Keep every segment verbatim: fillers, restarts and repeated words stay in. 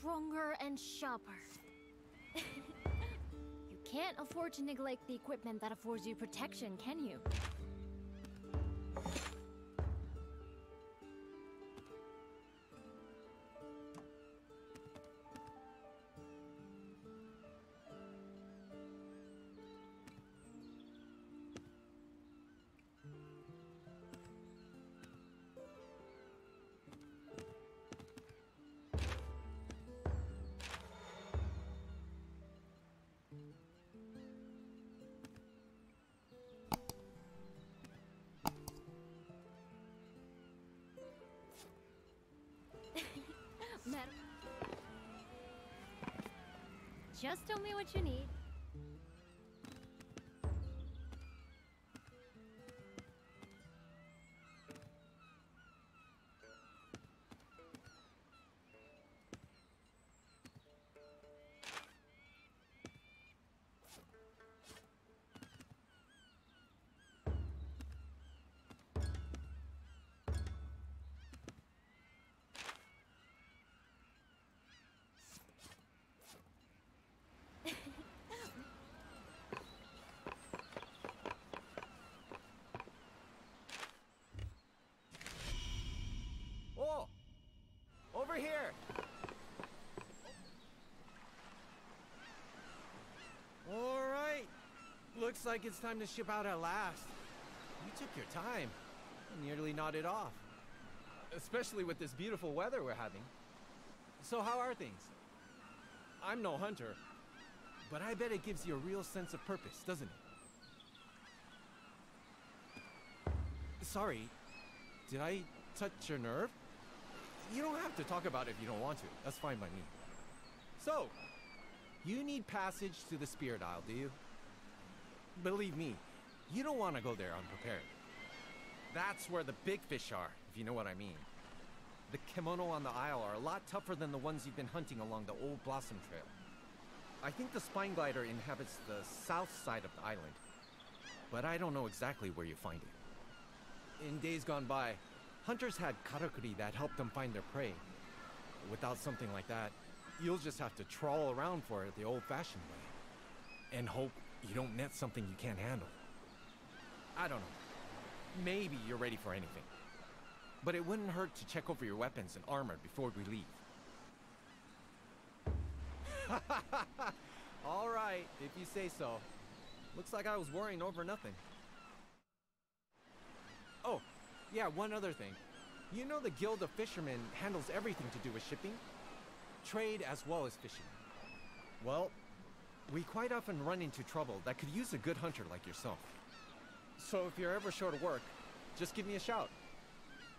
stronger and sharper. You can't afford to neglect the equipment that affords you protection, can you? Just tell me what you need. Over here! Alright! Looks like it's time to ship out at last. You took your time. I nearly nodded off. Especially with this beautiful weather we're having. So how are things? I'm no hunter, but I bet it gives you a real sense of purpose, doesn't it? Sorry, did I touch your nerve? You don't have to talk about it if you don't want to. That's fine by me. So, you need passage to the Spirit Isle, do you? Believe me, you don't want to go there unprepared. That's where the big fish are, if you know what I mean. The kimono on the isle are a lot tougher than the ones you've been hunting along the old Blossom Trail. I think the Spineglider inhabits the south side of the island, but I don't know exactly where you find it. In days gone by, hunters had Karakuri that helped them find their prey. Without something like that, you'll just have to trawl around for it the old-fashioned way. And hope you don't net something you can't handle. I don't know. Maybe you're ready for anything. But it wouldn't hurt to check over your weapons and armor before we leave. Alright, if you say so. Looks like I was worrying over nothing. Oh. Yeah, one other thing. You know the Guild of Fishermen handles everything to do with shipping? Trade as well as fishing. Well, we quite often run into trouble that could use a good hunter like yourself. So if you're ever short of work, just give me a shout.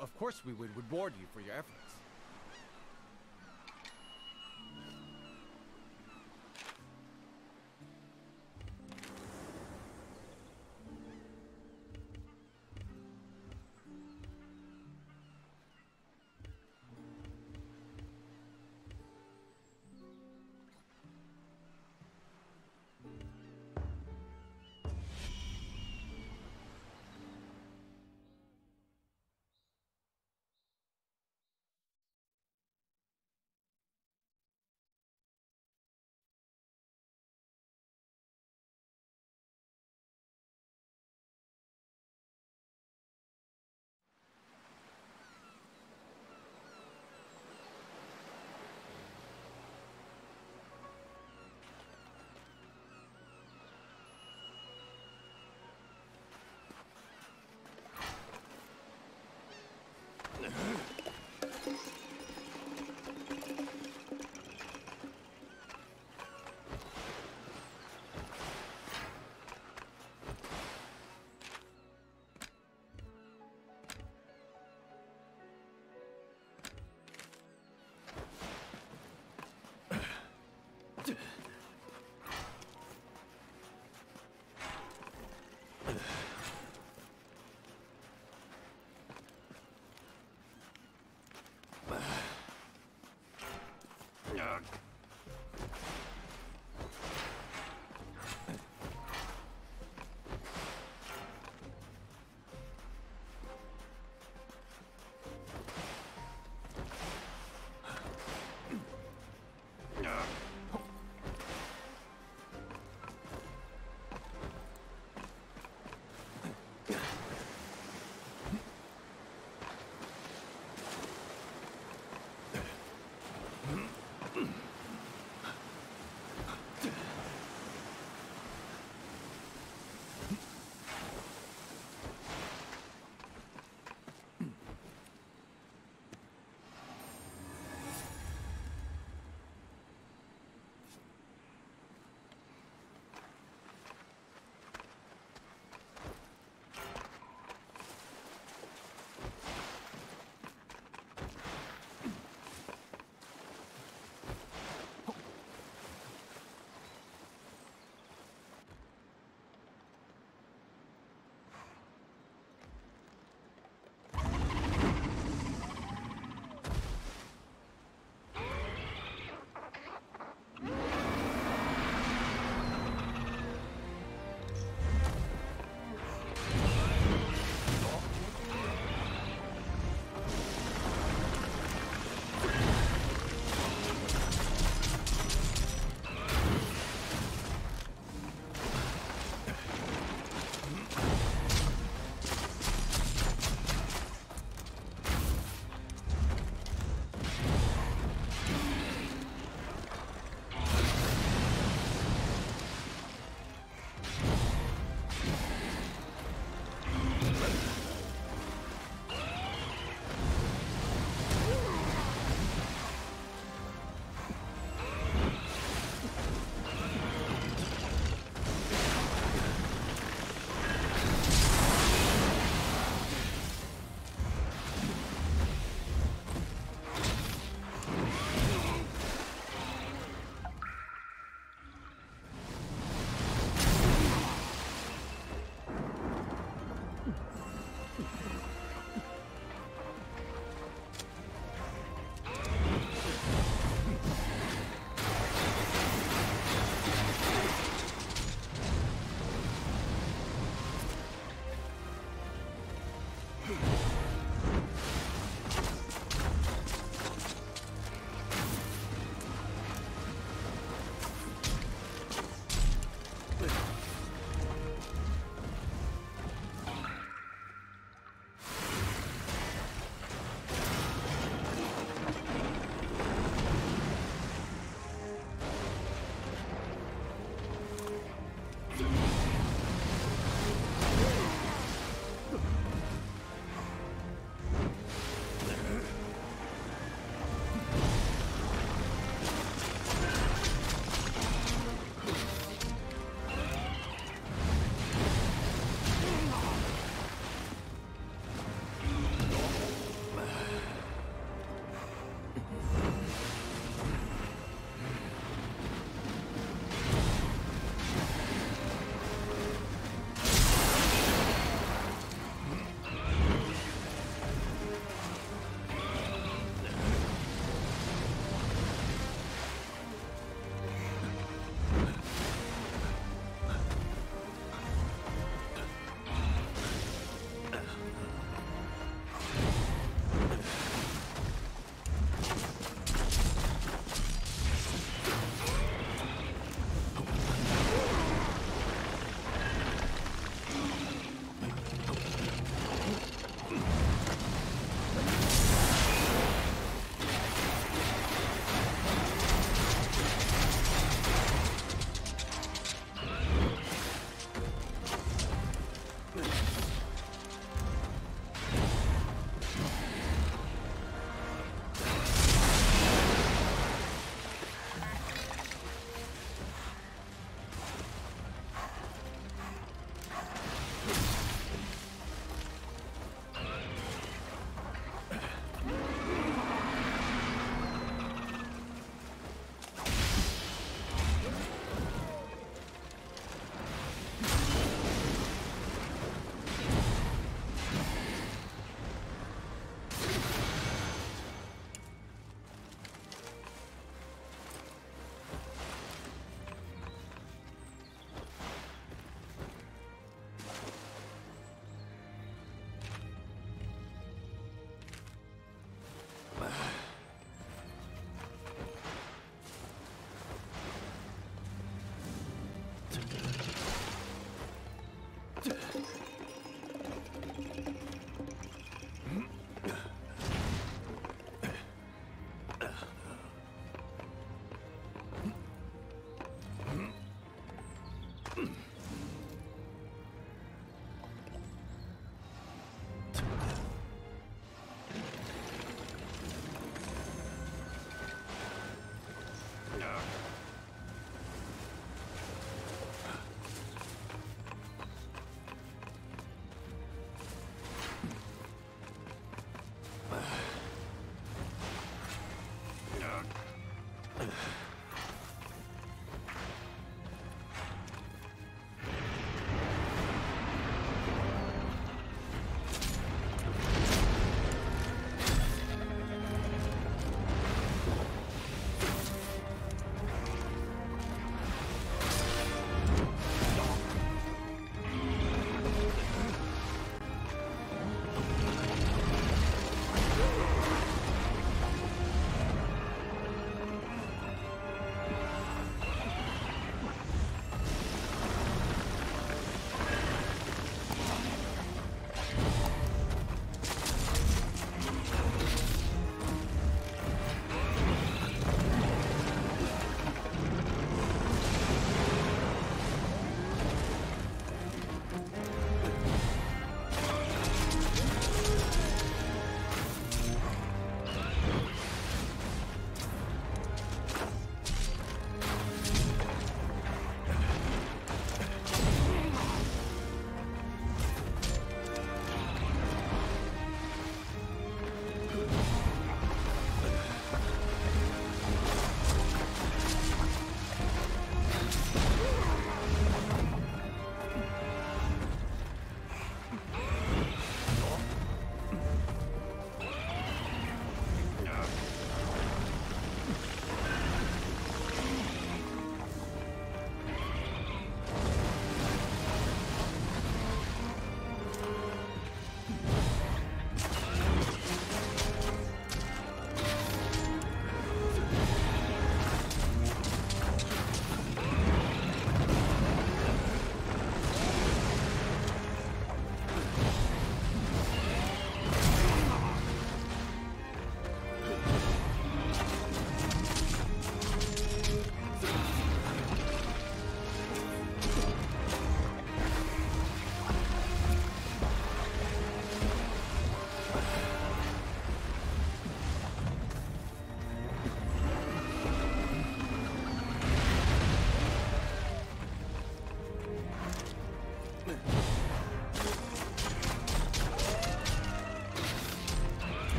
Of course we would reward you for your efforts.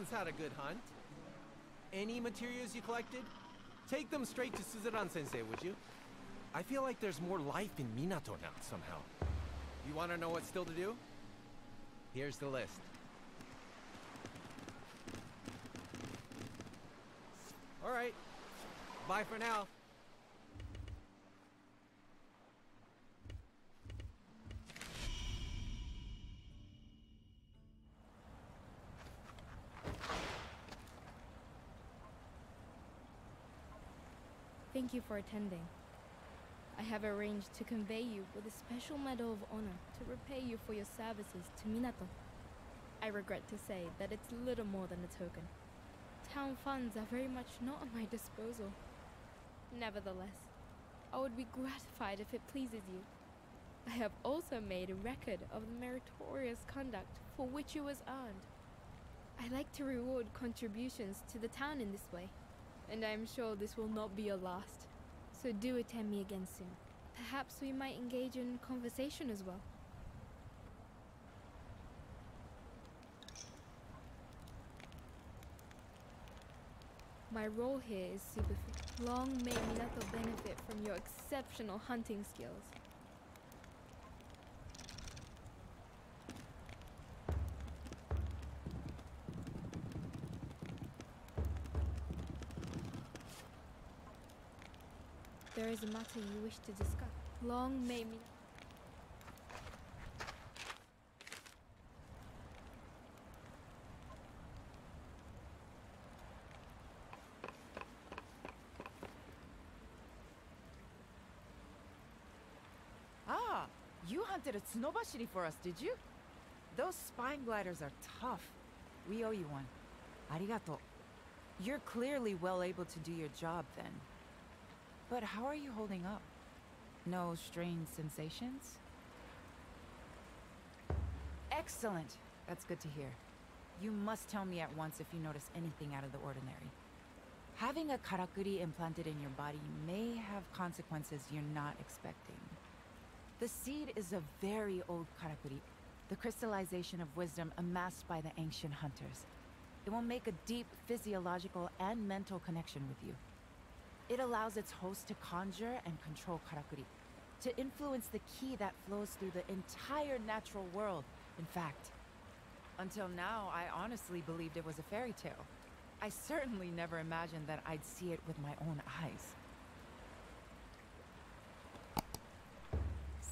one's had a good hunt. Any materials you collected? Take them straight to Suzuran Sensei, would you? I feel like there's more life in Minato now, somehow. You want to know what's still to do? Here's the list. All right. Bye for now. Thank you for attending. I have arranged to convey you with a special medal of honor to repay you for your services to Minato. I regret to say that it's little more than a token. Town funds are very much not at my disposal. Nevertheless, I would be gratified if it pleases you. I have also made a record of the meritorious conduct for which it was earned. I like to reward contributions to the town in this way, and I am sure this will not be your last. So do attend me again soon. Perhaps we might engage in conversation as well. My role here is superficial. Long may Minato benefit from your exceptional hunting skills. There is a matter you wish to discuss. Long may me... Ah, you hunted a Tsunobashiri for us, did you? Those spine gliders are tough. We owe you one. Arigato. You're clearly well able to do your job, then. But how are you holding up? No strange sensations? Excellent! That's good to hear. You must tell me at once if you notice anything out of the ordinary. Having a karakuri implanted in your body may have consequences you're not expecting. The seed is a very old karakuri, the crystallization of wisdom amassed by the ancient hunters. It will make a deep physiological and mental connection with you. It allows its host to conjure and control karakuri, to influence the ki that flows through the entire natural world. In fact, until now, I honestly believed it was a fairy tale. I certainly never imagined that I'd see it with my own eyes.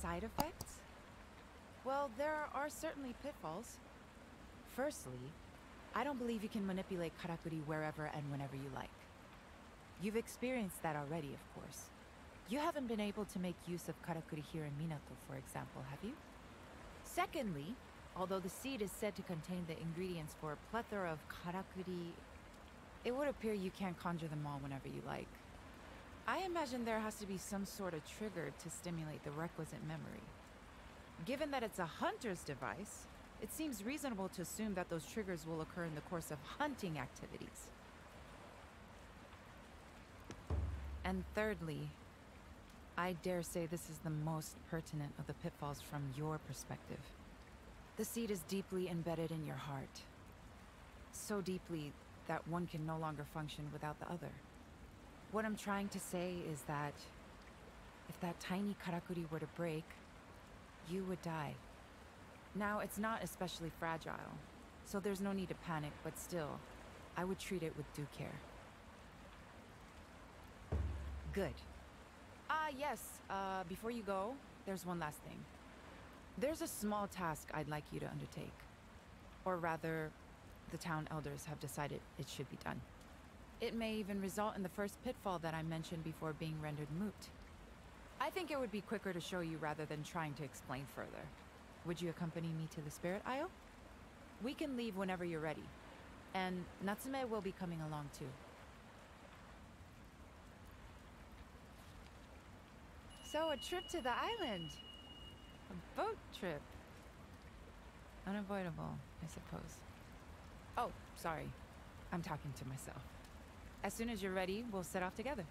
Side effects? Well, there are certainly pitfalls. Firstly, I don't believe you can manipulate karakuri wherever and whenever you like. You've experienced that already, of course. You haven't been able to make use of karakuri here in Minato, for example, have you? Secondly, although the seed is said to contain the ingredients for a plethora of karakuri, it would appear you can't conjure them all whenever you like. I imagine there has to be some sort of trigger to stimulate the requisite memory. Given that it's a hunter's device, it seems reasonable to assume that those triggers will occur in the course of hunting activities. And thirdly, I dare say this is the most pertinent of the pitfalls from your perspective. The seed is deeply embedded in your heart. So deeply that one can no longer function without the other. What I'm trying to say is that if that tiny karakuri were to break, you would die. Now, it's not especially fragile, so there's no need to panic, but still, I would treat it with due care. Good. Ah, uh, yes. Uh, before you go, there's one last thing. There's a small task I'd like you to undertake. Or rather, the town elders have decided it should be done. It may even result in the first pitfall that I mentioned before being rendered moot. I think it would be quicker to show you rather than trying to explain further. Would you accompany me to the Spirit Isle? We can leave whenever you're ready. And Natsume will be coming along too. So, a trip to the island! A boat trip! Unavoidable, I suppose. Oh, sorry. I'm talking to myself. As soon as you're ready, we'll set off together.